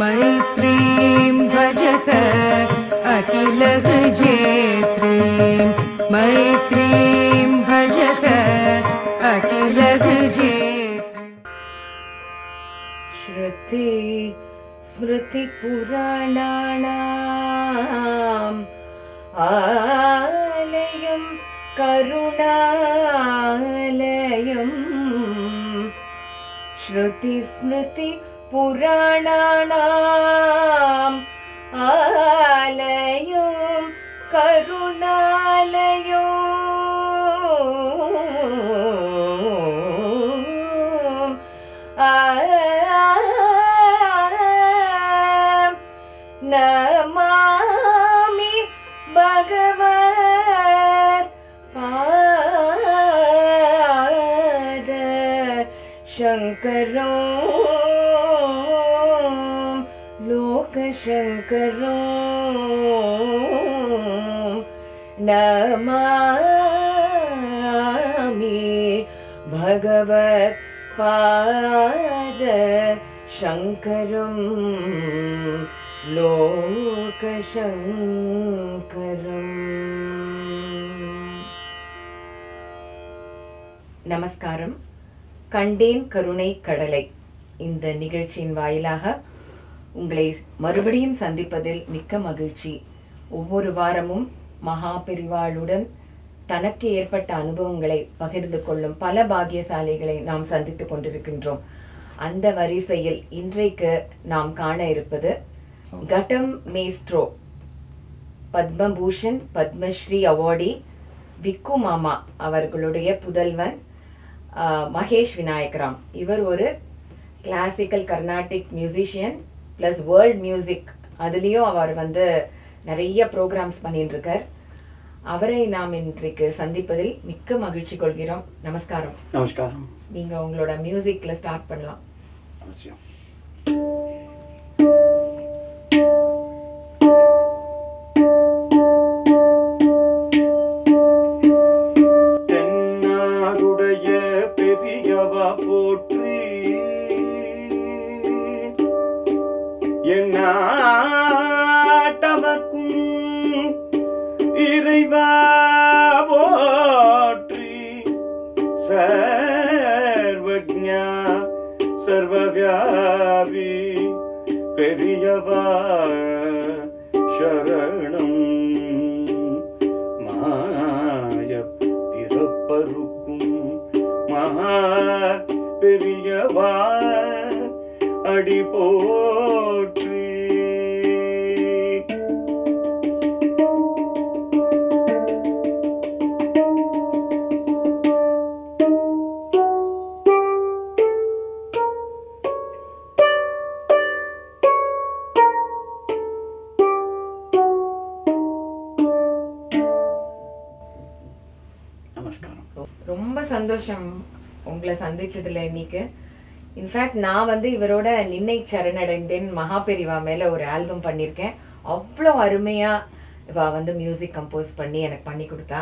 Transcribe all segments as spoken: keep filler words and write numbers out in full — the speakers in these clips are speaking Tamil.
मैत्रीं भजत अखिल जेत्रीं मैत्रीं भजत अखिल जेत्रीं श्रुति स्मृति पुराणानां आलयं करुणालयं श्रुति स्मृति पुराणानां आलयं करुणालयं नमामि भगवत्पाद शङ्करम् शंकरों नमामि भगवत्पाद शंकरं लोकशंकरं। नमस्कारम। कंडेन करुणை கடலை இந்த நிகழ்ச்சியின் வாயிலாக உங்களை மறுபடியும் சந்திப்பதில் மிக்க மகிழ்ச்சி. ஒவ்வொரு வாரமும் மகாபெரிவாளுடன் தனக்கு ஏற்பட்ட அனுபவங்களை பகிர்ந்து கொள்ளும் பல பாக்கியசாலிகளை நாம் சந்தித்துக் கொண்டிருக்கின்றோம். அந்த வரிசையில் இன்றைக்கு நாம் காண இருப்பது கடம் மேஸ்ட்ரோ, பத்மபூஷன் பத்மஸ்ரீ அவார்டி விக்கு மாமா அவர்களுடைய புதல்வன் மகேஷ் விநாயகராம். இவர் ஒரு classical Carnatic musician plus world music, அதுலேயும் அவர் வந்து நிறைய ப்ரோக்ராம்ஸ் பண்ணிட்டு இருக்கார். அவரை நாம் இன்றைக்கு சந்திப்பதில் மிக்க மகிழ்ச்சி கொள்கிறோம். நமஸ்காரம். நமஸ்காரம். நீங்க உங்களோட மியூசிக்ல ஸ்டார்ட் பண்ணலாம். அவசியம். தென்னாடுடைய பெரியவா போற்றி என்னாட்டவர்க்கும் இறைவா போற்றி சர்வஜ்ஞா சர்வவியாபி பெரியவா சரணம் மாயப் பிறப்பருக்கும் மகா பெரியவா அடி போற்றி உங்களை சந்திச்சதுல இன்னைக்கு இன்ஃபேக்ட் நான் வந்து இவரோட நின்னை சரணடைந்தேன் மகாபெரிவா மேல ஒரு ஆல்பம் பண்ணியிருக்கேன். அவ்வளோ அருமையா இவா வந்து மியூசிக் கம்போஸ் பண்ணி எனக்கு பண்ணி கொடுத்தா.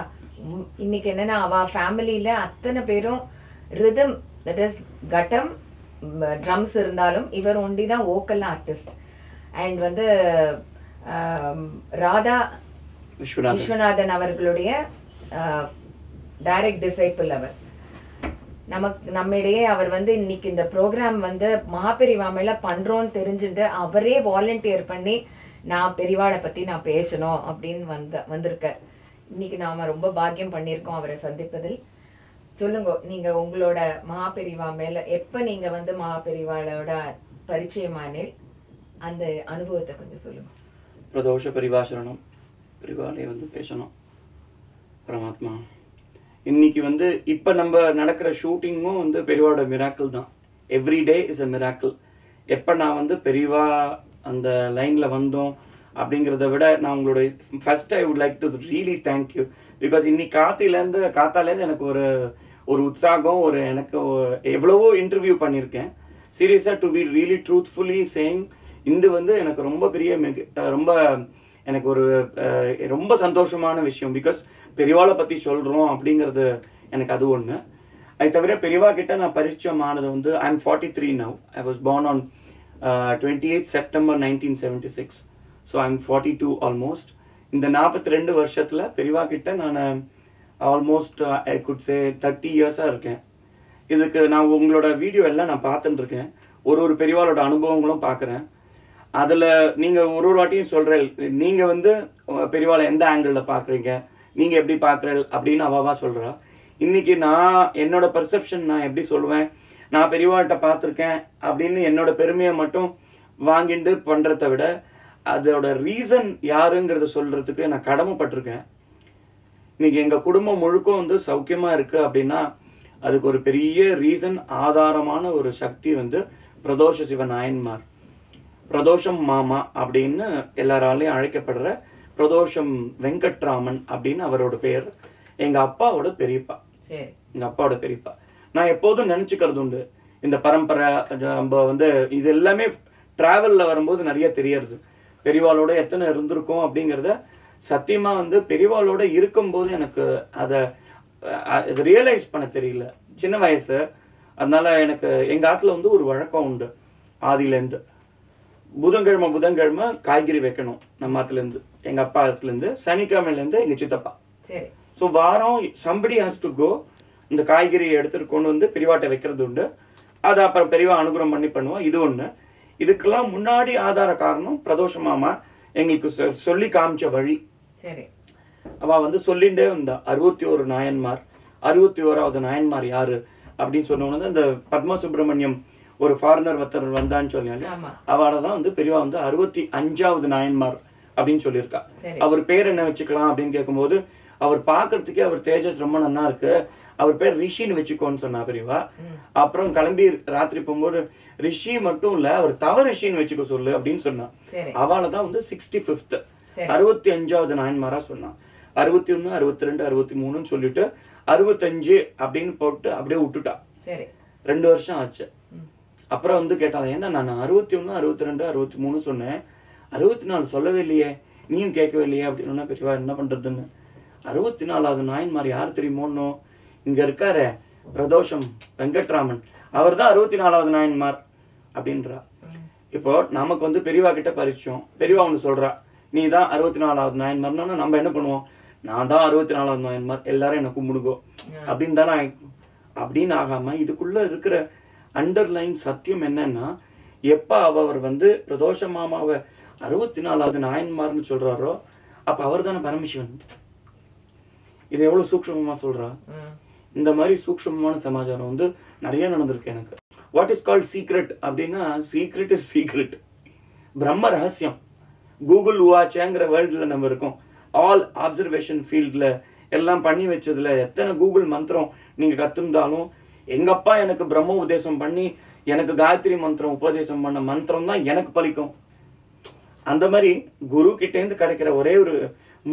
இன்னைக்கு என்னன்னா அவ ஃபேமிலியில அத்தனை பேரும் rhythm, that is ghatam drums இருந்தாலும் இவர் ஒண்டி தான் வோக்கல் ஆர்டிஸ்ட். அண்ட் வந்து ராதா விஸ்வநாதன் அவர்களுடைய டைரக்ட் டிசைபிள் அவர். நமக்கு நம்மிடையே அவர் வந்து இன்னைக்கு இந்த ப்ரோக்ராம் வந்து மகாபெரிவாமையில பண்றோம்னு தெரிஞ்சுட்டு அவரே வாலண்டியர் பண்ணி நான் பெரிவாளை பத்தி நான் பேசணும் அப்படின்னு வந்த வந்திருக்கார். இன்னைக்கு நாம ரொம்ப பாக்கியம் பண்ணியிருக்கோம் அவரை சந்திப்பதில். சொல்லுங்க, நீங்க உங்களோட மகாபெரிவா மேல எப்ப நீங்க வந்து மகாபெரிவாளோட பரிச்சயமானேல் அந்த அனுபவத்தை கொஞ்சம் சொல்லுங்க. பிரதோஷ பெரிவாசரணம். பெரிவாலே வந்து பேசணும் பரமாத்மா. இன்னைக்கு வந்து இப்போ நம்ம நடக்கிற ஷூட்டிங்கும் வந்து பெரியவாட மிராக்கிள் தான். Every day is a miracle. எப்போ நான் வந்து பெரியவா அந்த லைனில் வந்தோம் அப்படிங்கிறத விட நான் உங்களோட first I would like to really thank you. Because இன்னைக்கு காத்திலேருந்து காத்தாலேருந்து எனக்கு ஒரு ஒரு உற்சாகம், ஒரு எனக்கு எவ்வளவோ இன்டர்வியூ பண்ணியிருக்கேன். சீரியஸாக to be really truthfully saying இந்த வந்து எனக்கு ரொம்ப பெரிய ரொம்ப எனக்கு ஒரு ரொம்ப சந்தோஷமான விஷயம். பிகாஸ் பெரியவாளை பற்றி சொல்கிறோம் அப்படிங்கிறது எனக்கு அது ஒன்று. அது தவிர பெரியவா கிட்ட நான் பரிச்சயமானது வந்து I am forty three now. I was born on uh, twenty-eighth September nineteen seventy-six. So I'm forty-two almost. In the forty-two varshathula periva kitta naan almost uh, I could say thirty years ah irukken. Idhukku naan ungaloda video ella naan paathukirukken. ஒரு ஒரு பெரியவாளோட அனுபவங்களும் பார்க்குறேன். அதில் நீங்கள் ஒரு ஒரு வாட்டியும் சொல்கிறேன், நீங்கள் வந்து பெரியவாளை எந்த ஆங்கிளில் பார்க்குறீங்க, நீங்கள் எப்படி பார்க்குறீள் அப்படின்னு அவாவா சொல்கிறா. இன்றைக்கி நான் என்னோட பர்செப்ஷன் நான் எப்படி சொல்லுவேன், நான் பெரியவாள்கிட்ட பார்த்துருக்கேன் அப்படின்னு என்னோட பெருமையை மட்டும் வாங்கிட்டு பண்ணுறத விட அதோட ரீசன் யாருங்கிறத சொல்கிறதுக்கு நான் கடமைப்பட்டிருக்கேன். இன்றைக்கி எங்கள் குடும்பம் முழுக்க வந்து சௌக்கியமாக இருக்குது அப்படின்னா அதுக்கு ஒரு பெரிய ரீசன் ஆதாரமான ஒரு சக்தி வந்து பிரதோஷ சிவநாயன்மார், பிரதோஷம் மாமா அப்படின்னு எல்லாராலையும் அழைக்கப்படுற பிரதோஷம் வெங்கட்ராமன் அப்படின்னு அவரோட பேர். எங்கள் அப்பாவோட பெரியப்பா, எங்கள் அப்பாவோட பெரியப்பா. நான் எப்போதும் நினச்சிக்கிறது உண்டு, இந்த பரம்பரை நம்ம வந்து இது எல்லாமே ட்ராவலில் வரும்போது நிறைய தெரியறது. பெரியவாளோட எத்தனை இருந்திருக்கோம் அப்படிங்கிறத சத்தியமாக வந்து பெரியவாளோட இருக்கும்போது எனக்கு அதை இது ரியலைஸ் பண்ண தெரியல, சின்ன வயசு. அதனால எனக்கு எங்கள் ஆற்றுல வந்து ஒரு வழக்கம் உண்டு, ஆதியிலேருந்து புதன்கிழமை புதன்கிழமை காய்கறி வைக்கணும் நம்ம ஆற்றுலேருந்து, எங்கள் அப்பா ஆற்றுலேருந்து, சனிக்கிழமையிலேருந்து எங்கள் சித்தப்பா. சரி, ஸோ வாரம் சம்படி ஹாஸ் டு கோ இந்த காய்கறி எடுத்துகிட்டு கொண்டு வந்து பெரியவாட்டை வைக்கிறது உண்டு. அதை அப்புறம் பெரியவா அனுகிரகம் பண்ணி பண்ணுவோம். இது ஒன்று. இதுக்கெல்லாம் முன்னாடி ஆதார காரணம் பிரதோஷ மாமா எங்களுக்கு சொல்லி காமிச்ச வழி. சரி, அவள் வந்து சொல்லிகிட்டே வந்தா அறுபத்தி ஒரு நாயன்மார், அறுபத்தி ஓராவது நாயன்மார் யாரு அப்படின்னு சொன்னோன்னு இந்த பத்மா சுப்பிரமணியம் ஒரு ஃபாரினர் ஒருத்தர் வந்தான்னு சொன்னாலே அவளை தான் வந்து பெரியவா வந்து அறுபத்தி அஞ்சாவது நாயன்மார் அப்படின்னு சொல்லியிருக்கா. அவர் பேர் என்ன வச்சுக்கலாம் அப்படின்னு கேட்கும்போது அவர் பார்க்கறதுக்கே அவர் தேஜஸ் ரொம்ப நன்னா இருக்கு, அவர் பேர் ரிஷின்னு வச்சுக்கோன்னு சொன்னா பெரியவா. அப்புறம் கிளம்பி ராத்திரி போகும்போது ரிஷி மட்டும் இல்லை அவர் தவ ரிஷின்னு வச்சுக்க சொல்லு அப்படின்னு சொன்னா. அவளை தான் வந்து சிக்ஸ்டி ஃபிஃப்த் அறுபத்தி அஞ்சாவது நாயன்மாரா சொன்னான். அறுபத்தி ஒன்று அறுபத்தி ரெண்டு அறுபத்தி மூணுன்னு சொல்லிட்டு அறுபத்தஞ்சு அப்படின்னு போட்டு அப்படியே விட்டுட்டா. ரெண்டு வருஷம் ஆச்சு. அப்புறம் வந்து கேட்டாங்க, ஏன்னா நான் அறுபத்தி ஒன்று அறுபத்தி ரெண்டு அறுபத்தி மூணு சொன்னேன், அறுபத்தி நாலு சொல்லவே இல்லையே, நீயும் கேட்கவே இல்லையே அப்படின்னா பெரியவா என்ன பண்ணுறதுன்னு. அறுபத்தி நாலாவது நாயன்மார் யார் தெரியுமோன்னு, இங்கே இருக்காரு பிரதோஷம் வெங்கட்ராமன், அவர் தான் அறுபத்தி நாலாவது நாயன்மார் அப்படின்றா. இப்போ நமக்கு வந்து பெரியவா கிட்ட பரிச்சோம், பெரியவா ஒன்று சொல்கிறா நீ தான் அறுபத்தி நாலாவது நாயன்மார்னா நம்ம என்ன பண்ணுவோம், நான் தான் அறுபத்தி நாலாவது நாயன்மார் எல்லாரும் எனக்கு முடுங்கோ அப்படின்னு தானே அப்படின்னு ஆகாம இதுக்குள்ள இருக்கிற அண்டர்லைன் சத்தியம் என்னன்னா எப்ப அவர் வந்து பிரதோஷ மாமாவை அறுபத்தி நாலாவது நாயன்மார்னு சொல்றாரோ அப்ப அவர் தானே பரமசிவன். இது எவ்வளவு சூக்ஷமமா சொல்றா. இந்த மாதிரி சூக்ஷமமான சமாச்சாரம் வந்து நிறைய நடந்திருக்கு எனக்கு. வாட் இஸ் கால்ட் சீக்ரெட் அப்படின்னா சீக்ரெட் இஸ் சீக்ரெட், பிரம்ம ரகசியம். கூகுள் உவாச்சேங்கிற வேர்ல்டில் நம்ம இருக்கோம், ஆல் ஆப்சர்வேஷன் ஃபீல்டில் எல்லாம் பண்ணி வச்சதுல எத்தனை கூகுள் மந்திரம் நீங்கள் கற்றுந்தாலும் எங்கள் அப்பா எனக்கு பிரம்ம உபதேசம் பண்ணி எனக்கு காயத்ரி மந்திரம் உபதேசம் பண்ண மந்திரம் தான் எனக்கு பலிக்கும். அந்த மாதிரி குரு கிட்டேருந்து கிடைக்கிற ஒரே ஒரு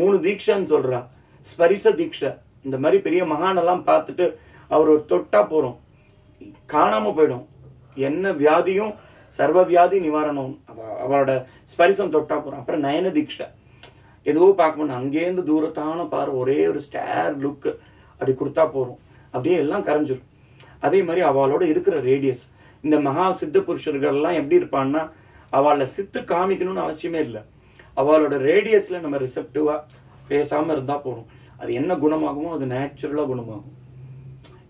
மூணு தீட்சான்னு சொல்கிறா, ஸ்பரிச தீட்சை. இந்த மாதிரி பெரிய மகானெல்லாம் பார்த்துட்டு அவர் ஒரு தொட்டா போகிறோம் காணாமல் போயிடும், என்ன வியாதியும் சர்வ வியாதி நிவாரணம் அவரோட ஸ்பரிசம் தொட்டா போகிறோம். அப்புறம் நயன தீட்சை, எதுவோ பார்க்கணும் அங்கேருந்து தூரத்தான பாரு ஒரே ஒரு ஸ்டேர் லுக்கு அப்படி கொடுத்தா போகிறோம் அப்படியே எல்லாம் கரைஞ்சிடும். அதே மாதிரி அவளோட இருக்கிற ரேடியஸ், இந்த மகா சித்த புருஷர்கள்லாம் எப்படி இருப்பான்னா அவளை சித்து காமிக்கணும்னு அவசியமே இல்லை, அவளோட ரேடியஸில் நம்ம ரிசப்டிவாக பேசாமல் இருந்தால் போகிறோம். அது என்ன குணமாகுமோ அது நேச்சுரலாக குணமாகும்.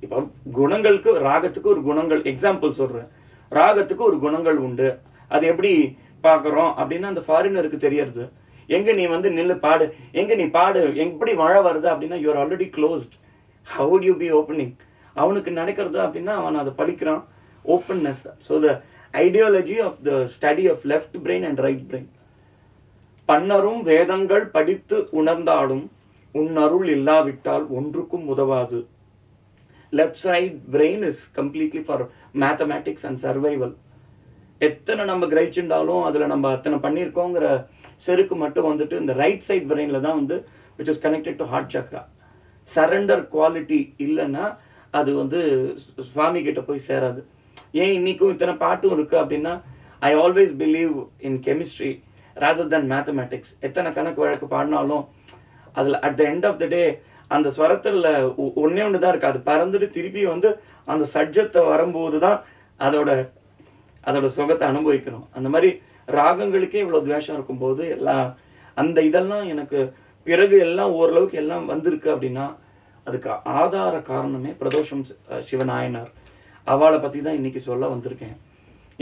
இப்போ குணங்களுக்கு ராகத்துக்கு ஒரு குணங்கள் எக்ஸாம்பிள் சொல்கிறேன், ராகத்துக்கு ஒரு குணங்கள் உண்டு. அது எப்படி பார்க்குறோம் அப்படின்னா அந்த ஃபாரினருக்கு தெரியறது, எங்கே நீ வந்து நில்லு பாடு, எங்கே நீ பாடு, எப்படி மழை வருது அப்படின்னா you are already closed, how to be opening. அவனுக்கு நடக்கிறது அப்படின்னா அவன் அதை படிக்கிறான், openness. So the ideology of the study of left brain and right brain. பன்னரும் வேதங்கள் படித்து உணர்ந்தாலும் உன்னருள் இல்லாவிட்டால் ஒன்றுக்கும் உதவாது. Left side brain is completely for mathematics and survival. எத்தனை நம்ம கிரகிச்சுண்டாலும் அதில் நம்ம அத்தனை பண்ணியிருக்கோங்கிற செருக்கு மட்டும் வந்துட்டு இந்த ரைட் சைட் பிரெயினில் தான் வந்து which is connected to heart Chakra. Surrender quality இல்லைன்னா அது வந்து சுவாமி கிட்ட போய் சேராது. ஏன் இன்றைக்கும் இத்தனை பாட்டும் இருக்குது அப்படின்னா I always believe in chemistry rather than mathematics. எத்தனை கணக்கு வழக்கு பாடினாலும் அதில் at the end of the day அந்த ஸ்வரத்தில் ஒன்னே ஒன்று தான் இருக்குது, அது பறந்துட்டு திருப்பி வந்து அந்த சட்ஜத்தை வரும்போது தான் அதோட அதோட சுகத்தை அனுபவிக்கிறோம். அந்த மாதிரி ராகங்களுக்கே இவ்வளவு துவேஷம் இருக்கும்போது எல்லாம் அந்த இதெல்லாம் எனக்கு பிறகு எல்லாம் ஓரளவுக்கு எல்லாம் வந்திருக்கு அப்படின்னா அதுக்கு ஆதார காரணமே பிரதோஷம் சிவநாயனார். அவளை பற்றி தான் இன்னைக்கு சொல்ல வந்திருக்கேன்.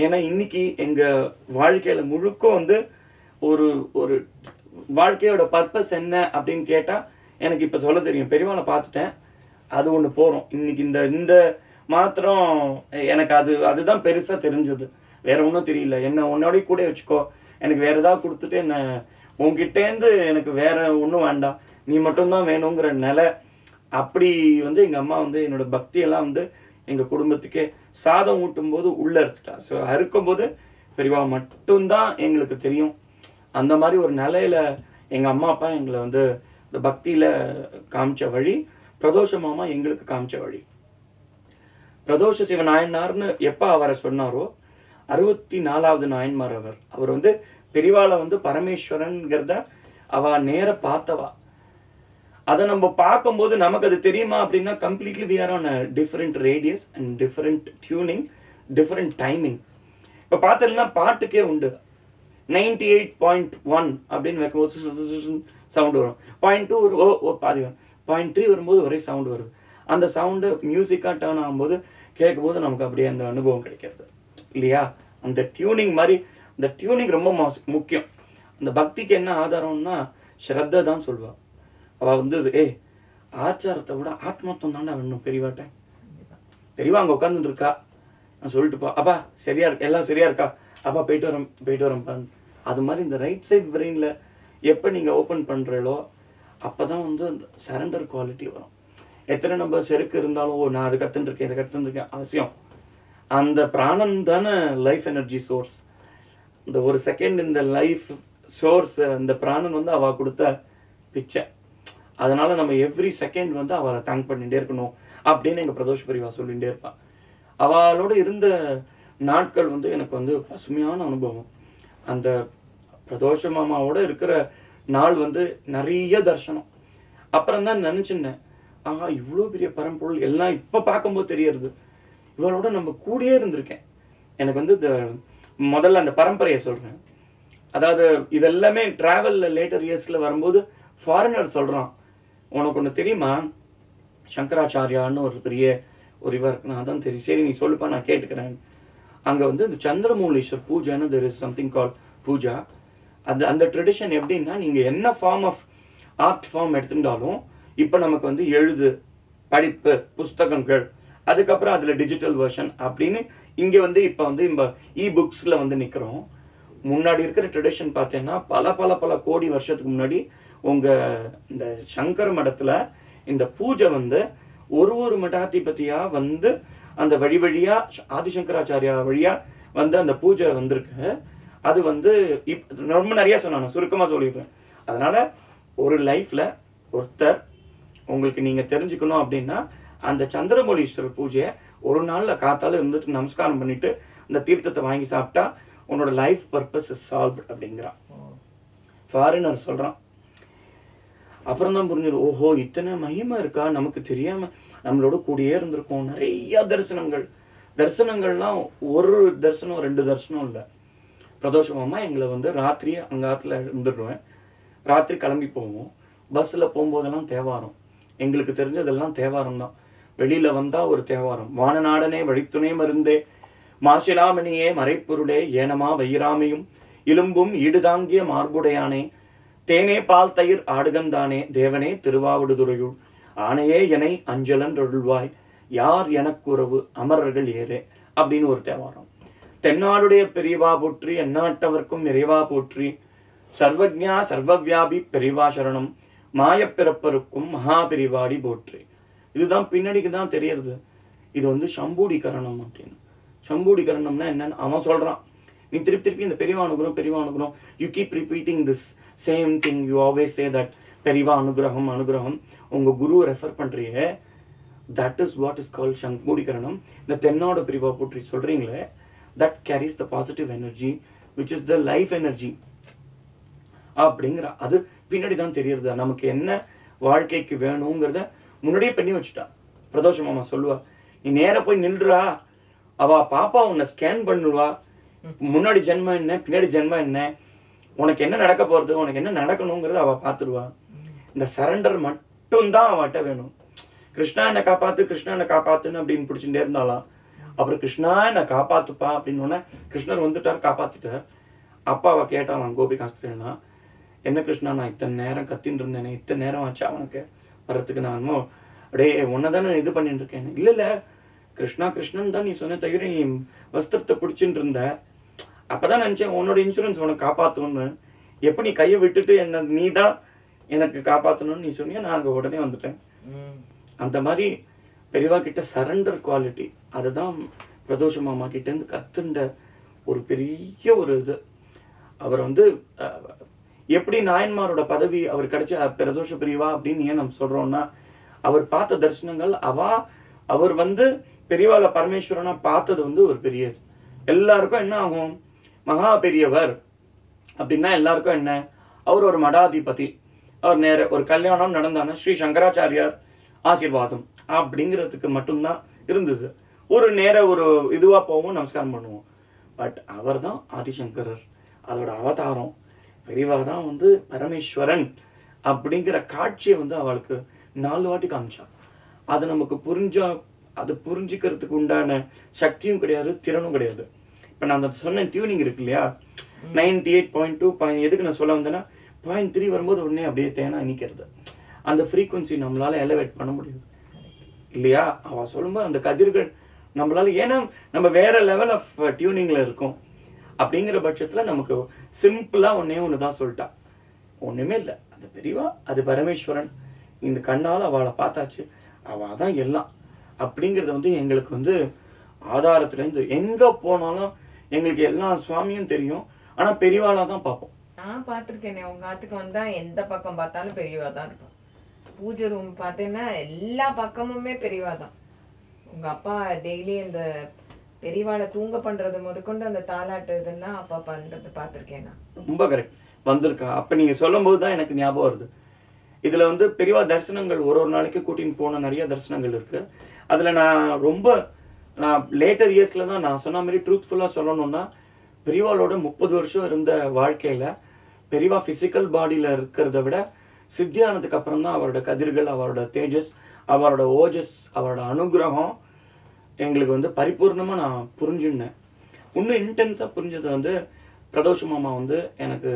ஏன்னா இன்னைக்கு எங்கள் வாழ்க்கையில் முழுக்க வந்து ஒரு ஒரு வாழ்க்கையோட பர்பஸ் என்ன அப்படின்னு கேட்டால் எனக்கு இப்போ சொல்ல தெரியும். பெரியவளை பார்த்துட்டேன், அது ஒன்று போகிறோம். இன்னைக்கு இந்த இந்த மாத்திரம் எனக்கு அது அதுதான் பெருசாக தெரிஞ்சது, வேற ஒன்றும் தெரியல. என்ன உன்னோடய கூட வச்சுக்கோ, எனக்கு வேறு ஏதாவது கொடுத்துட்டு என்ன உங்ககிட்டேருந்து எனக்கு வேற ஒன்றும் வேண்டாம், நீ மட்டும்தான் வேணுங்கிற நிலை. அப்படி வந்து எங்கள் அம்மா வந்து என்னோட பக்தியெல்லாம் வந்து எங்கள் குடும்பத்துக்கே சாதம் ஊட்டும் போது உள்ளே இருந்துட்டா. ஸோ அறுக்கும்போது பெரியவா மட்டும்தான் எங்களுக்கு தெரியும். அந்த மாதிரி ஒரு நிலையில் எங்கள் அம்மா அப்பா எங்களை வந்து இந்த பக்தியில் காமிச்ச வழி பிரதோஷ மாமா எங்களுக்கு காமிச்ச வழி. பிரதோஷ சிவ நாயனார்னு எப்போ அவரை சொன்னாரோ அறுபத்தி நாலாவது நாயன்மார் அவர். அவர் வந்து பெரியவாளை வந்து பரமேஸ்வரன்கிறத அவ நேர பார்த்தவா. அதை நம்ம பார்க்கும்போது நமக்கு அது தெரியுமா அப்படின்னா completely we are on a different radius and different tuning, different timing. இப்போ பார்த்தீங்கன்னா பாட்டுக்கே உண்டு நைன்டி எயிட் பாயிண்ட் ஒன் அப்படின்னு வைக்கும்போது சவுண்டு வரும், பாயிண்ட் டூ ஒரு ஓ ஓ பாதி வரும், பாயிண்ட் த்ரீ வரும்போது ஒரே சவுண்டு வருது. அந்த சவுண்டு மியூசிக்காக டேர்ன் ஆகும்போது கேட்கும்போது நமக்கு அப்படியே அந்த அனுபவம் கிடைக்கிறது இல்லையா. அந்த டியூனிங் மாதிரி இந்த டியூனிங் ரொம்ப முக்கியம். அந்த பக்திக்கு என்ன ஆதாரம்னா ஸ்ரத்தை தான் சொல்லுவாள். அவள் வந்து ஏ ஆச்சாரத்தை விட ஆத்மார்த்தம் தாண்டா வேணும் பெரியவாட்டேன், பெரியவா அங்கே உட்காந்துட்டு இருக்கா நான் சொல்லிட்டுப்பா அப்பா சரியா இருக்கு, எல்லாம் சரியா இருக்கா அப்பா போயிட்டு வரோம் போயிட்டு வரோம்ப்பான். அது மாதிரி இந்த ரைட் சைட் பிரெயினில் எப்போ நீங்கள் ஓப்பன் பண்ணுறீங்களோ அப்போ தான் வந்து அந்த சரண்டர் குவாலிட்டி வரும். எத்தனை நம்ம செருக்கு இருந்தாலும் ஓ நான் அதை கற்றுட்டுருக்கேன் இதை கற்றுட்டுருக்கேன் அவசியம். அந்த பிராணம் தானே லைஃப் எனர்ஜி சோர்ஸ். இந்த ஒரு செகண்ட் இந்த லைஃப் சோர்ஸ் இந்த பிராணன் வந்து அவள் கொடுத்த பிச்சை. அதனால நம்ம எவ்ரி செகண்ட் வந்து அவளை தேங்க் பண்ணிகிட்டே இருக்கணும் அப்படின்னு எங்கள் பிரதோஷ் பெரியவா சொல்லிகிட்டே இருப்பாள். அவளோட இருந்த நாட்கள் வந்து எனக்கு வந்து பசுமையான அனுபவம். அந்த பிரதோஷ மாமாவோட இருக்கிற நாள் வந்து நிறைய தரிசனம். அப்புறம் தான் நினச்சிருந்தேன் ஆஹா இவ்வளோ பெரிய பரம்பொருள் எல்லாம் இப்போ பார்க்கும்போது தெரியறது, இவளோட நம்ம கூடியே இருந்திருக்கேன். எனக்கு வந்து இந்த முதல்ல அந்த பரம்பரையை சொல்கிறேன். அதாவது இதெல்லாமே ட்ராவலில் லேட்டர் இயர்ஸில் வரும்போது ஃபாரினர் சொல்கிறான் உனக்கு ஒன்று தெரியுமா சங்கராச்சாரியான்னு ஒரு பெரிய ஒரு இவர், நான் தான் தெரியும் சரி நீ சொல்லுப்பா நான் கேட்டுக்கிறேன். அங்கே வந்து இந்த சந்திரமூலீஸ்வர் பூஜான்னு there is something call puja. அது அந்த ட்ரெடிஷன் எப்படின்னா நீங்கள் என்ன ஃபார்ம் ஆஃப் ஆர்ட் ஃபார்ம் எடுத்துட்டாலும் இப்போ நமக்கு வந்து எழுது படிப்பு புஸ்தகங்கள் அதுக்கப்புறம் அதில் டிஜிட்டல் வெர்ஷன் அப்படின்னு இங்கே வந்து இப்போ வந்து நம்ம இ புக்ஸில் வந்து நிற்கிறோம். முன்னாடி இருக்கிற ட்ரெடிஷன் பார்த்தீங்கன்னா பல பல பல கோடி வருஷத்துக்கு முன்னாடி உங்கள் இந்த சங்கர மடத்தில் இந்த பூஜை வந்து ஒரு ஒரு மடாதிபதியாக வந்து அந்த வழி வழியாக ஆதிசங்கராச்சாரியா வழியாக வந்து அந்த பூஜை வந்திருக்கு. அது வந்து இப் ரொம்ப நிறையா சொன்னாங்க, சுருக்கமாக சொல்லிடுறேன். அதனால் ஒரு லைஃப்பில் ஒருத்தர் உங்களுக்கு நீங்கள் தெரிஞ்சுக்கணும் அப்படின்னா அந்த சந்திரமௌலீஸ்வரர் பூஜையை ஒரு நாளில் காத்தால இருந்துட்டு நமஸ்காரம் பண்ணிட்டு அந்த தீர்த்தத்தை வாங்கி சாப்பிட்டா உன்னோட லைஃப் பர்பஸ் இஸ் சால்வ் அப்படிங்கிறான் ஃபாரினர் சொல்கிறான். அப்புறம் தான் புரிஞ்சது ஓஹோ இத்தனை மகிமை இருக்கா, நமக்கு தெரியாம நம்மளோட கூடியே இருந்திருக்கோம். நிறைய தரிசனங்கள் தரிசனங்கள்லாம் ஒரு தரிசனம் ரெண்டு தரிசனம் இல்லை. பிரதோஷமாமா எங்களை வந்து ராத்திரி அங்காத்துல இருந்துடுவேன், ராத்திரி கிளம்பி போவோம். பஸ்ஸில் போகும்போதெல்லாம் தேவாரம், எங்களுக்கு தெரிஞ்சதெல்லாம் தேவாரம் தான். வெளியில வந்தா ஒரு தேவாரம், வானநாடனே வழித்துணை மருந்தே மாசிலாமணியே மறைப்பொருளே ஏனமா வைராமையும் இலும்பும் ஈடுதாங்கிய மார்புடையானே தேனே பால் தயிர் ஆடுகந்தானே தேவனே திருவாவடுதுறையுள் ஆனையே எனை அஞ்சலன் ரொழுவாய் யார் எனக்குறவு அமரர்கள் ஏறே அப்படின்னு ஒரு தேவாரம். தென்னாடுடைய பெரியவா போற்றி எந்நாட்டவர்க்கும் நிறைவா போற்றி சர்வஜா சர்வவியாபி பெரியவா சரணம் மாயப்பிறப்பருக்கும் மகாபெரிவாடி போற்றி. இதுதான் பின்னாடிக்கு தான் தெரியறது இது வந்து சம்பூடிகரணம் அப்படின்னு. சம்பூடிகரணம்னா என்னன்னு அவன் சொல்கிறான். நீ திருப்பி திருப்பி இந்த பெரியவா அனுகிரகம் பெரியவா அனுகிரகம் you keep repeating this same thing you always say that Periyava அனுகிரகம் அனுகிரகம் உங்கள் குரு ரெஃபர் பண்ணுறீங்க. That is what is call சம்பூடிகரணம். இந்த தென்னோட பெரியவா போற்றி சொல்கிறீங்களே that carries the positive energy which is the life energy அப்படிங்கிற அது பின்னாடி தான் தெரியறது. நமக்கு என்ன வாழ்க்கைக்கு வேணுங்கிறத முன்னாடியே பண்ணி வச்சுட்டா. பிரதோஷ மாமா சொல்லுவா நீ நேராக போய் நில்றா, அவள் பாப்பா உன்னை ஸ்கேன் பண்ணுவா, मुन्नाडी जन्म एन्ना पिनाडी जन्म एन्ना उनक्कु एन्ना नडक्क पोरुदु उनक्कु एन्ना नडक्कनुंगरदु अव पात्तुवा इंद सरेंडर मट्टुम तान अवट्ट वेणुम कृष्णा एन्ना कापात्तु कृष्णा एन्ना कापात्तुन्नु अप्पडिनु पिडिचिटे इरुंदाला अप्पुறம் कृष्णा एन्ना कापात्तुपा अप्पडिनोना कृष्णர் வந்துட்டார் காப்பாத்திட்டார் அப்ப அவ கேட்டாலாம் கோபி காஸ்திரேனா என்ன கிருஷ்ணா நான் இத்தனை நேரம் கத்திட்டு இருந்தேனே இத்தனை நேரம் ஆச்சு அவனுக்கு வரதுக்கு நானோ அடே உன்ன தான இது பண்ணிட்டு இருக்கேன் இல்ல இல்ல கிருஷ்ணா கிருஷ்ணன் தான் நீ சொன்ன தவிர நீ வஸ்திரத்தை பிடிச்சிட்டு இருந்த அப்பதான் நினைச்சேன் உன்னோட இன்சூரன்ஸ் உனக்கு காப்பாத்தணும்னு எப்ப நீ கையை விட்டுட்டு என்ன நீ தான் எனக்கு காப்பாத்தணும்னு நீ சொன்னியா நான் அங்க உடனே வந்துட்டேன் அந்த மாதிரி பெரியவா கிட்ட சரண்டர் குவாலிட்டி அதுதான் பிரதோஷம் மாமா கிட்ட இருந்து கத்துண்ட ஒரு பெரிய ஒரு இது அவர் வந்து எப்படி நாயன்மாரோட பதவி அவர் கிடைச்ச பிரதோஷ பெரியவா அப்படின்னு ஏன் நம்ம சொல்றோம்னா அவர் பார்த்த தரிசனங்கள் அவா அவர் வந்து பெரியவாள பரமேஸ்வரனா பார்த்தது வந்து ஒரு பெரிய எல்லாருக்கும் என்ன ஆகும் மகா பெரியவர் அப்படின்னா எல்லாருக்கும் என்ன அவர் ஒரு மடாதிபதி அவர் நேர ஒரு கல்யாணம் நடந்தான ஸ்ரீ சங்கராச்சாரியார் ஆசீர்வாதம் அப்படிங்கிறதுக்கு மட்டும்தான் இருந்தது ஒரு நேர ஒரு இதுவா போவோம் நமஸ்காரம் பண்ணுவோம் பட் அவர் தான் ஆதிசங்கரர் அதோட அவதாரம் பெரியவர் தான் வந்து பரமேஸ்வரன் அப்படிங்கிற காட்சியை வந்து அவளுக்கு நாலு வாட்டி காமிச்சா அது நமக்கு புரிஞ்சா அது புரிஞ்சிக்கிறதுக்கு உண்டான சக்தியும் கிடையாது திறனும் கிடையாது இப்போ நான் அந்த சொன்ன டியூனிங் இருக்கு இல்லையா ninety eight point two point எதுக்கு நான் சொல்ல வந்தேன்னா பாயிண்ட் த்ரீ வரும்போது உடனே அப்படியே தேனா இனிக்கிறது அந்த ஃப்ரீக்குவன்சி நம்மளால எலவேட் பண்ண முடியாது இல்லையா அவ சொல்லும்போது அந்த கதிர்கள் நம்மளால ஏன்னா நம்ம வேற லெவல் ஆஃப் டியூனிங்ல இருக்கும் அப்படிங்கிற பட்சத்தில் நமக்கு சிம்பிளாக ஒன்றே ஒன்று தான் சொல்லிட்டா ஒன்றுமே இல்லை அது பெரியவா அது பரமேஸ்வரன் இந்த கண்ணால் அவளை பார்த்தாச்சு அவள் தான் எல்லாம் அப்படிங்கிறத வந்து எங்களுக்கு வந்து ஆதாரத்துலேருந்து எங்கே போனாலும் எங்களுக்கு எல்லா சுவாமியும் தெரியும் ஆனால் பெரியவாளாக தான் பார்ப்போம் நான் பார்த்துருக்கேனே உங்கள் ஆத்துக்கு வந்தால் எந்த பக்கம் பார்த்தாலும் பெரியவா தான் இருப்பான் பூஜை ரூம் பார்த்தீங்கன்னா எல்லா பக்கமுமே பெரியவா தான் உங்கள் அப்பா டெய்லி இந்த பெரியவாளை தூங்க பண்றது முதற்கொண்டு அந்த தாலாட்டு இதெல்லாம் அப்பா பண்றது பார்த்திருக்கேன் நான் ரொம்ப கரெக்ட் வந்திருக்கா அப்ப நீங்க சொல்லும் போதுதான் எனக்கு ஞாபகம் வருது இதுல வந்து பெரியவா தரிசனங்கள் ஒரு ஒரு நாளைக்கு கூட்டின்னு போன நிறைய தரிசனங்கள் இருக்கு அதுல நான் ரொம்ப நான் லேட்டர் இயர்ஸ்ல தான் நான் சொன்ன மாதிரி ட்ரூத்ஃபுல்லா சொல்லணும்னா பெரியவாளோட முப்பது வருஷம் இருந்த வாழ்க்கையில பெரியவா பிசிக்கல் பாடியில இருக்கிறத விட சித்தியானதுக்கு அப்புறம் தான் அவரோட கதிர்கள் அவரோட தேஜஸ் அவரோட ஓஜஸ் அவரோட அனுகிரகம் எங்களுக்கு வந்து பரிபூர்ணமாக நான் புரிஞ்சுன்னேன் இன்னும் இன்டென்ஸாக புரிஞ்சது வந்து பிரதோஷ மாமா வந்து எனக்கு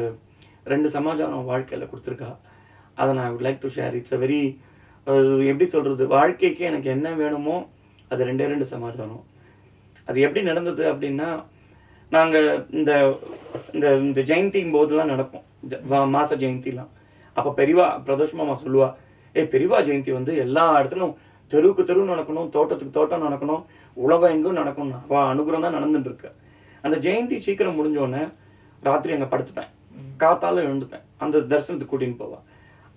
ரெண்டு சமாச்சாரம் வாழ்க்கையில் கொடுத்துருக்கா அதை நான் I would like to share it's a very எப்படி சொல்கிறது வாழ்க்கைக்கு எனக்கு என்ன வேணுமோ அது ரெண்டே ரெண்டு சமாச்சாரம் அது எப்படி நடந்தது அப்படின்னா நாங்கள் இந்த இந்த ஜெயந்தியும் போதுலாம் நடப்போம் மாச ஜெயந்திலாம் அப்போ பெரியவா பிரதோஷ மாமா சொல்லுவா ஏ பெரியவா ஜெயந்தி வந்து எல்லா இடத்துலையும் தெருவுக்கு தெருவு நடக்கணும் தோட்டத்துக்கு தோட்டம் நடக்கணும் உலகம் எங்கும் நடக்கணும் அவ அனுகிரகம் தான் நடந்துட்டு இருக்கு அந்த ஜெயந்தி சீக்கிரம் முடிஞ்சோடனே ராத்திரி அங்கே படுத்துப்பேன் காத்தாலும் எழுந்துப்பேன் அந்த தரிசனத்துக்கு கூட்டின்னு போவா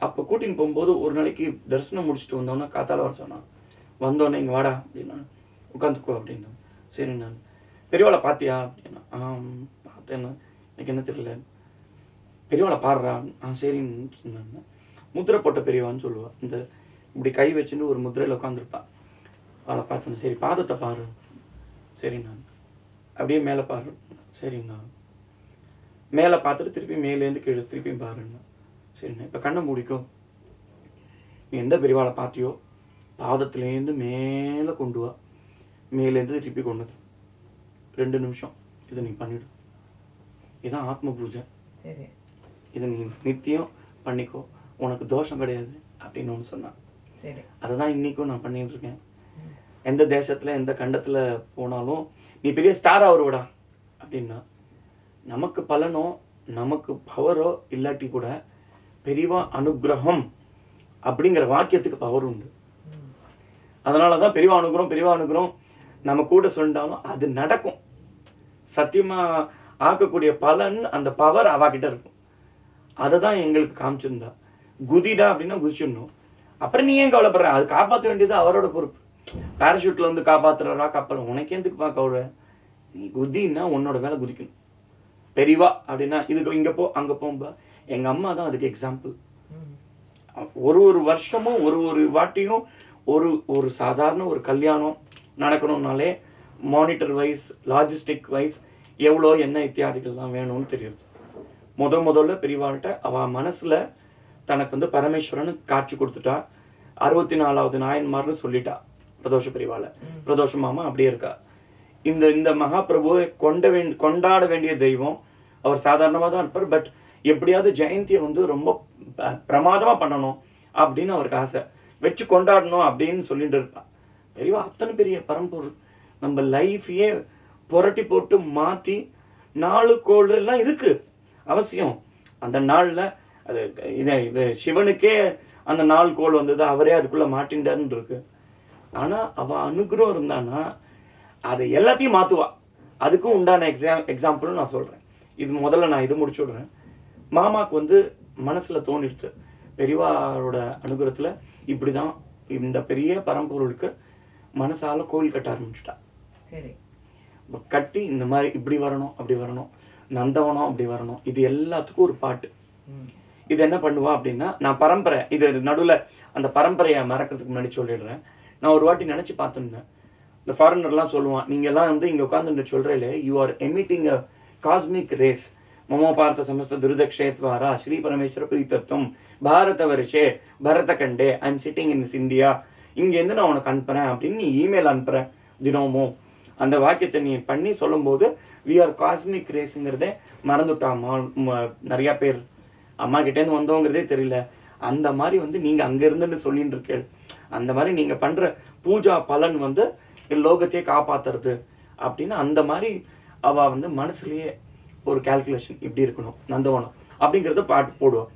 அப்போ கூட்டின்னு போகும்போது ஒரு நாளைக்கு தரிசனம் முடிச்சுட்டு வந்தோன்னா காத்தால வர சொன்னான் வந்தோடனே இங்கே வாடா அப்படின்னா உட்காந்துக்கோ அப்படின்னா சரி நான் பெரியவாளை பார்த்தியா அப்படின்னா ஆ பார்த்தேன்னா எனக்கு என்ன தெரியல பெரியவாளை பாடுறா ஆ சரின்னு சொன்னாங்க முத்திரை போட்ட பெரியவான்னு சொல்லுவாள் இந்த இப்படி கை வச்சுட்டு ஒரு முதிரையில் உட்காந்துருப்பான் அவளை பார்த்தோம் சரி பாதத்தை பாரு சரிண்ணா அப்படியே மேலே பாரு சரிங்கண்ணா மேலே பார்த்துட்டு திருப்பி மேலேருந்து கீழே திருப்பியும் பாருண்ணா சரிண்ணா இப்போ கண்ணை மூடிக்கோ நீ எந்த பெரியவாளை பார்த்தியோ பாதத்துலேருந்து மேலே கொண்டு வா மேலேருந்து திருப்பி கொண்டு வா ரெண்டு நிமிஷம் இதை நீ பண்ணிவிடும் இதுதான் ஆத்ம பூஜை இதை நீ நித்தியம் பண்ணிக்கோ உனக்கு தோஷம் கிடையாது அப்படின்னு ஒன்று சொன்னான் அதுதான் இன்னைக்கும் நான் பண்ணிட்டு இருக்கேன் எந்த தேசத்துல எந்த கண்டத்துல போனாலும் நீ பெரிய ஸ்டாரா வருவடா அப்படின்னா நமக்கு பலனோ நமக்கு பவரோ இல்லாட்டி கூட பெரியவா அனுகிரகம் அப்படிங்கிற வாக்கியத்துக்கு பவர் உண்டு அதனாலதான் பெரியவா அனுகிரகம் பெரியவா அனுகிரகம் நம்ம கூட சொன்னாலும் அது நடக்கும் சத்தியமா ஆக்கக்கூடிய பலன் அந்த பவர் அவகிட்ட இருக்கும் அதை தான் எங்களுக்கு காமிச்சிருந்தா குதிடா அப்படின்னா குதிச்சிடணும் அப்புறம் நீ ஏன் கவலைப்படுற அது காப்பாற்ற வேண்டியது அவரோட பொறுப்பு பேராஷூட்ல வந்து காப்பாத்துறா காப்பாற்ற உனக்கு எதுக்குப்பா கவலை நீ குதின்னா உன்னோட வேலை குதிக்கணும் பெரியவா அப்படின்னா இதுக்கு இங்க போ அங்க போம்பா எங்க அம்மா தான் அதுக்கு எக்ஸாம்பிள் ஒரு ஒரு வருஷமும் ஒரு ஒரு வாட்டியும் ஒரு ஒரு சாதாரண ஒரு கல்யாணம் நடக்கணும்னாலே மானிட்டர் வைஸ் லாஜிஸ்டிக் வைஸ் எவ்வளோ என்ன இத்தியாதிகள்லாம் வேணும்னு தெரியுது. முத முதல்ல பெரியவாள்கிட்ட அவள் மனசில் தனக்கு வந்து பரமேஸ்வரன் காட்சி கொடுத்துட்டா, அறுபத்தி நாலாவது நாயன்மார்னு சொல்லிட்டா பிரதோஷ பெரியவாளை. பிரதோஷம் மாமா அப்படியே இருக்கா. இந்த இந்த மகாபிரபுவை கொண்ட வே கொண்டாட வேண்டிய தெய்வம். அவர் சாதாரணமாக தான் இருப்பார், பட் எப்படியாவது ஜெயந்தியை வந்து ரொம்ப பிரமாதமாக பண்ணணும் அப்படின்னு அவருக்கு ஆசை, வச்சு கொண்டாடணும் அப்படின்னு சொல்லிட்டு இருப்பா பெரியவா. அத்தனை பெரிய பரம்பொருள் நம்ம லைஃபையே புரட்டி போட்டு மாற்றி நாலு கோள் எல்லாம் இருக்கு அவசியம். அந்த நாளில் அது இது சிவனுக்கே அந்த நாலு கோள் வந்தது, அவரே அதுக்குள்ளே மாட்டின்றான்னு இருக்கு. ஆனால் அவள் அனுகிரகம் இருந்தான்னா அதை எல்லாத்தையும் மாற்றுவா. அதுக்கும் உண்டான எக்ஸாம் எக்ஸாம்பிளும் நான் சொல்கிறேன். இது முதல்ல நான் இது முடிச்சு விடுறேன். மாமாவுக்கு வந்து மனசில் தோணிடுச்சு பெரியவாரோட அனுகிரகத்தில் இப்படி தான் இந்த பெரிய பரம்பொருளுக்கு மனசால கோயில் கட்ட ஆரம்பிச்சுட்டா. சரி, கட்டி இந்த மாதிரி இப்படி வரணும் அப்படி வரணும் நந்தவனம் அப்படி வரணும் இது எல்லாத்துக்கும் ஒரு பாட்டு. இது என்ன பண்ணுவா அப்படின்னா, நான் பரம்பரை இது நடுவில் அந்த பரம்பரையை மறக்கிறதுக்கு முன்னாடி சொல்லிடுறேன். நான் ஒரு வாட்டி நினச்சி பார்த்துருந்தேன், இந்த ஃபாரினர்லாம் சொல்லுவான் நீங்கள்லாம் வந்து இங்கே உட்காந்துட்டு சொல்கிறேன் you are emitting a cosmic rays மமோ பார்த்த சமஸ்த துருதக்ஷேத்வாரா ஸ்ரீ பரமேஸ்வர பிரீத்தத்துவம் பாரத வருஷே பரத கண்டே I am sitting in India இங்கேருந்து நான் உனக்கு அனுப்புகிறேன் அப்படின்னு நீ இமெயில் அனுப்புகிறேன் தினமும். அந்த வாக்கியத்தை நீ பண்ணி சொல்லும்போது வி ஆர் காஸ்மிக் ரேஸுங்கிறதே மறந்துட்டாமா நிறையா பேர், அம்மா கிட்டேருந்து வந்தோங்கிறதே தெரியல. அந்த மாதிரி வந்து நீங்கள் அங்கேருந்துன்னு சொல்லிட்டு இருக்கேள், அந்த மாதிரி நீங்கள் பண்ணுற பூஜா பலன் வந்து லோகத்தையே காப்பாற்றுறது அப்படின்னு. அந்த மாதிரி அவள் வந்து மனசுலேயே ஒரு கால்குலேஷன் இப்படி இருக்கணும் நந்தவனம் அப்படிங்கிறத பாட்டு போடுவோம்.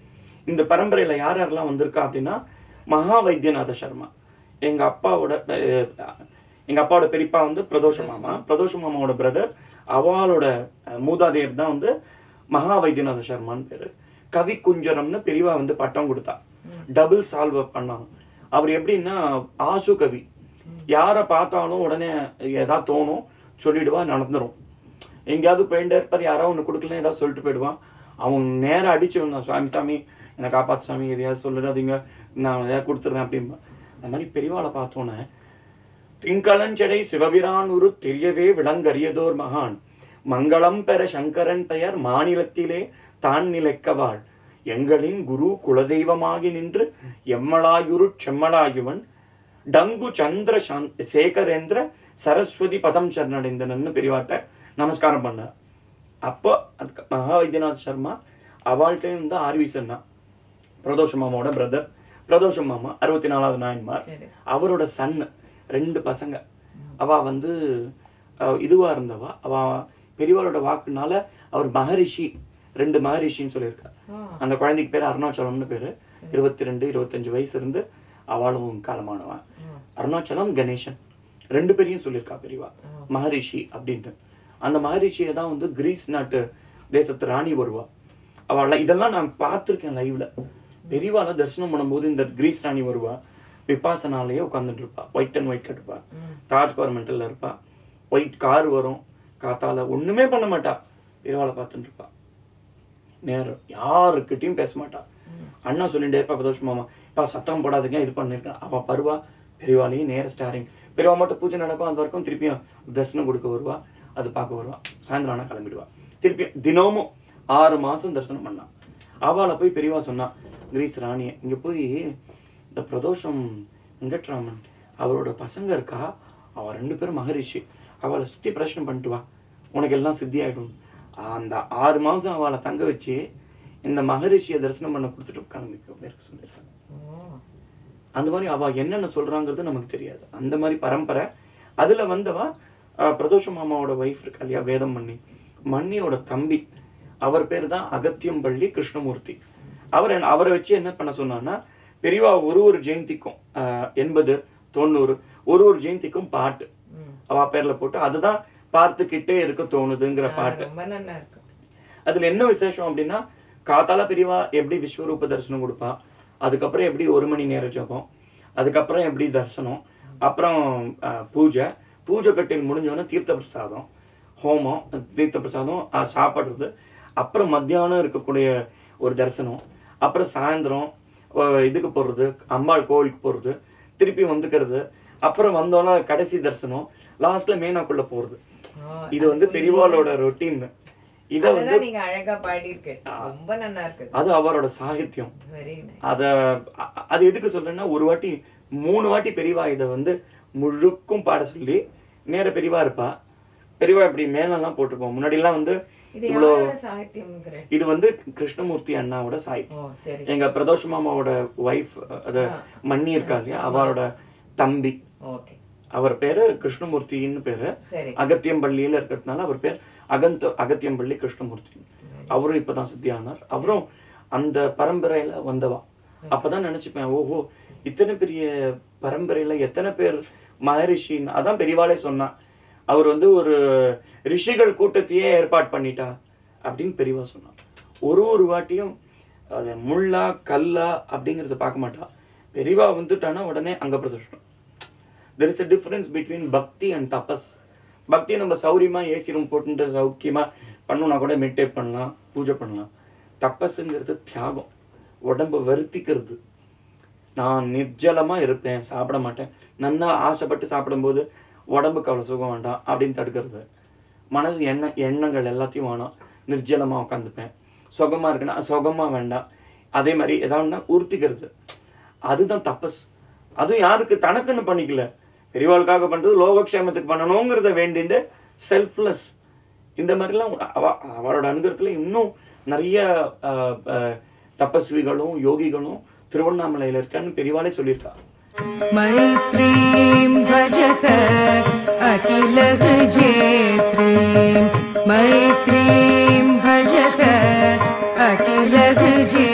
இந்த பரம்பரையில் யார் யாரெல்லாம் வந்திருக்கா அப்படின்னா, மகா வைத்தியநாத சர்மா எங்கள் அப்பாவோட எங்கள் அப்பாவோட பெரியப்பா வந்து பிரதோஷ மாமா, பிரதோஷ மாமாவோட பிரதர் அவளோட மூதாதையர் தான் வந்து மகா வைத்தியநாத சர்மான்னு பேர். கவி குஞ்சரம்னு பெரியவா வந்து பட்டம் கொடுத்தா, டபுள் சால்வ் பண்ணாங்க. அவர் எப்படின்னா ஆசு கவி, யாரை பார்த்தாலும் உடனே ஏதாவது தோணும் சொல்லிடுவா, நடந்துடும். எங்கேயாவது போயிட்டு இருப்பார், யாராவது ஒன்று கொடுக்கலாம் ஏதாவது சொல்லிட்டு போயிடுவான். அவன் நேராக அடிச்சு சாமி சாமி என்னை காப்பாற்று சாமி எதையாவது சொல்லுறாதீங்க நான் எதாவது கொடுத்துட்றேன் அப்படின்பா. அந்த மாதிரி பெரியவாளை பார்த்தோன்னே திங்களஞ்சடை சிவபிரான் உரு தெரியவே விளங்கறியதோர் மகான் மங்களம் பெற சங்கரன் பெயர் மாநிலத்திலே தான் நிலைக்கவாள் எங்களின் குரு குலதெய்வமாகி நின்று எம்மளாயுரு செம்மளாயுவன் டங்கு சந்திர சேகரேந்திர சரஸ்வதி பதம் சரணடைந்தனன்னு பெரியவாட்ட நமஸ்காரம் பண்ணார். அப்போ அதுக்கு மகா வைத்தியநாத சர்மா அவள்கிட்ட இருந்தால் ஆர்வி சன்னா பிரதோஷ மாமாவோட பிரதர், பிரதோஷம் மாமா அறுபத்தி நாலாவது நாயன்மார் அவரோட சன்னு, ரெண்டு பசங்க. அவள் வந்து இதுவாக இருந்தவா, அவள் பெரியவாளோட வாக்குனால அவர் மகரிஷி ரெண்டு மகரிஷின்னு சொல்லியிருக்கா. அந்த குழந்தைக்கு பேர் அருணாச்சலம்னு பேர். இருபத்தி ரெண்டு இருபத்தஞ்சு வயசு இருந்து அவளும் காலமானவன். அருணாச்சலம் கணேசன் ரெண்டு பேரையும் சொல்லியிருக்கா பெரியவா மகரிஷி அப்படின்ட்டு. அந்த மகரிஷியை தான் வந்து கிரீஸ் நாட்டு தேசத்து ராணி வருவா. அவள் இதெல்லாம் நான் பார்த்துருக்கேன் லைவ்ல. பெரியவால தரிசனம் பண்ணும்போது இந்த கிரீஸ் ராணி வருவா, விபாசனாலேயே உட்காந்துட்டு இருப்பா, ஒயிட் அண்ட் ஒயிட் கட்டுப்பா, தாஜ் கார்மெண்ட்டில் இருப்பா, ஒயிட் கார் வரும் காத்தால ஒன்றுமே பண்ண மாட்டா. பெரியவாளை பார்த்துட்டு இருப்பா, நேரம் யாருக்கிட்டையும் பேச மாட்டா. அண்ணா சொல்லிட்டே இருப்பா பிரதோஷம் மாமா இப்போ சத்தம் போடாதுங்க இது பண்ணிருக்கேன். அவள் பருவா பெரியவாளையும் நேர ஸ்டாரிங் பெரியவா மட்டும் பூஜை நடக்கும் அது வரைக்கும் திருப்பியும் தரிசனம் கொடுக்க வருவா, அது பார்க்க வருவா, சாயந்தரம் ஆனால் கிளம்பிடுவா. திருப்பியும் தினமும் ஆறு மாதம் தரிசனம் பண்ணான். அவளை போய் பெரியவா சொன்னான் கிரீஸ் ராணியை இங்கே போய் இந்த பிரதோஷம் வெங்கட்ராமன் அவரோட பசங்க இருக்கா, அவள் ரெண்டு பேரும் மகரிஷி, அவளை சுற்றி பிரச்சனை பண்ணிட்டு வா உனக்கு எல்லாம் சித்தி ஆகிடும். அந்த ஆறு மாதம் அவளை தங்க வச்சு இந்த மகரிஷியை தரிசனம் பண்ண கொடுத்துட்டு கிளம்பிக்க சொல்லியிருக்காங்க. அந்த மாதிரி அவள் என்னென்ன சொல்கிறாங்கிறது நமக்கு தெரியாது. அந்த மாதிரி பரம்பரை. அதில் வந்தவா பிரதோஷ மாமாவோட ஒய்ஃப் இருக்கா இல்லையா வேதம் மன்னி, மன்னியோட தம்பி அவர் பேர் தான் அகத்தியம்பள்ளி கிருஷ்ணமூர்த்தி. அவர் அவரை வச்சு என்ன பண்ண சொன்னான்னா பெரியவா ஒரு ஒரு ஜெயந்திக்கும் எண்பது தொண்ணூறு ஒரு ஒரு ஜெயந்திக்கும் பாட்டு அவ பேர்ல போட்டு அதுதான் பார்த்துக்கிட்டே இருக்க தோணுதுங்கிற பாட்டு. அதுல என்ன விசேஷம் அப்படின்னா காத்தால பெரியவா எப்படி விஸ்வரூப தரிசனம் கொடுப்பா, அதுக்கப்புறம் எப்படி ஒரு மணி நேர ஜபம், அதுக்கப்புறம் எப்படி தரிசனம், அப்புறம் பூஜை, பூஜை கட்டில் முடிஞ்சோடனே தீர்த்த பிரசாதம் ஹோமம், தீர்த்த பிரசாதம் சாப்பிட்றது, அப்புறம் மத்தியானம் இருக்கக்கூடிய ஒரு தரிசனம், அப்புறம் சாயந்தரம் இதுக்கு போகிறது அம்பாள் கோவிலுக்கு போகிறது, திருப்பி வந்துக்கிறது, அப்புறம் வந்தோன்னா கடைசி தரிசனம், லாஸ்ட்டில் மேனாக்குள்ளே போகிறது. இது வந்து பெரியவாளோட ரொட்டீன். இத வந்து நீங்க அழகா பாடி இருக்கீங்க, ரொம்ப நல்லா இருக்கு. அது அவரோட சாகித்யம். அத அது எதுக்கு சொல்றேன்னா, ஒரு வாட்டி மூணு வாட்டி பெரியவா இத வந்து முழுக்கும் பாட சொல்லி, நேர பெரியவா இருப்பா, பெரியவா இப்படி மேலெல்லாம் போட்டுப்போம். முன்னாடி எல்லாம் வந்து இது வந்து கிருஷ்ணமூர்த்தி அண்ணாவோட சாகித்யம். எங்க பிரதோஷ் மாமாவோட வைஃப், அது மன்னி இருக்காங்க, அவரோட தம்பி, அவர் பேரு கிருஷ்ணமூர்த்தின்னு பேரு. அகத்தியம்பள்ளியில இருக்கிறதுனால அவர் பேர் அகந்த அகத்தியம்பள்ளி கிருஷ்ணமூர்த்தி. அவரும் இப்பதான் சித்தியானார். அவரும் அந்த பரம்பரையில வந்தவா. அப்பதான் நினைச்சுப்பேன், ஓஹோ, இத்தனை பெரிய பரம்பரையில எத்தனை பேர் மகரிஷின்னு. அதான் பெரியவாளே சொன்னா, அவர் வந்து ஒரு ரிஷிகள் கூட்டத்தையே ஏற்பாடு பண்ணிட்டா அப்படின்னு பெரியவா சொன்னா. ஒரு ஒரு வாட்டியும் அது முள்ளா கல்லா அப்படிங்கறத பார்க்க மாட்டா. பெரியவா வந்துட்டானா உடனே அங்க பிரதர்ஷனம். There is a difference between bhakti and tapas. பக்தி நம்ம சௌரியமா ஏசி ரூம் போட்டு சௌக்கியமா பண்ணோம்னா கூட மெடிடேட் பண்ணலாம், பூஜை பண்ணலாம். தப்பஸுங்கிறது தியாகம், உடம்ப வருத்திக்கிறது. நான் நிர்ஜலமா இருப்பேன், சாப்பிட மாட்டேன், நன்னா ஆசைப்பட்டு சாப்பிடும்போது உடம்புக்கு அவ்வளோ சுகம் வேண்டாம் அப்படின்னு தடுக்கிறது. மனசு எண்ண எண்ணங்கள் எல்லாத்தையும் வேணாம், நிர்ஜலமா உட்காந்துப்பேன். சுகமா இருக்குன்னா சுகமா வேண்டாம். அதே மாதிரி ஏதாவதுனா உறுத்திக்கிறது, அதுதான் தப்பஸ். அதுவும் யாருக்கு தனக்குன்னு பண்ணிக்கல, பெரியவாளுக்காக பண்றது, லோகக்ஷேமத்துக்கு பண்ணணுங்கிறத வேண்டிட்டு செல்ஃப்லெஸ். இந்த மாதிரிலாம் அவ அவரோட அனுகிரகத்துல இன்னும் நிறைய தபஸ்விகளும் யோகிகளும் திருவண்ணாமலையில இருக்கான்னு பெரியவாளே சொல்லியிருக்காரு. மைத்ரீம் பஜத அகில ஜேத்ரீம், மைத்ரீம் பஜத அகில ஜே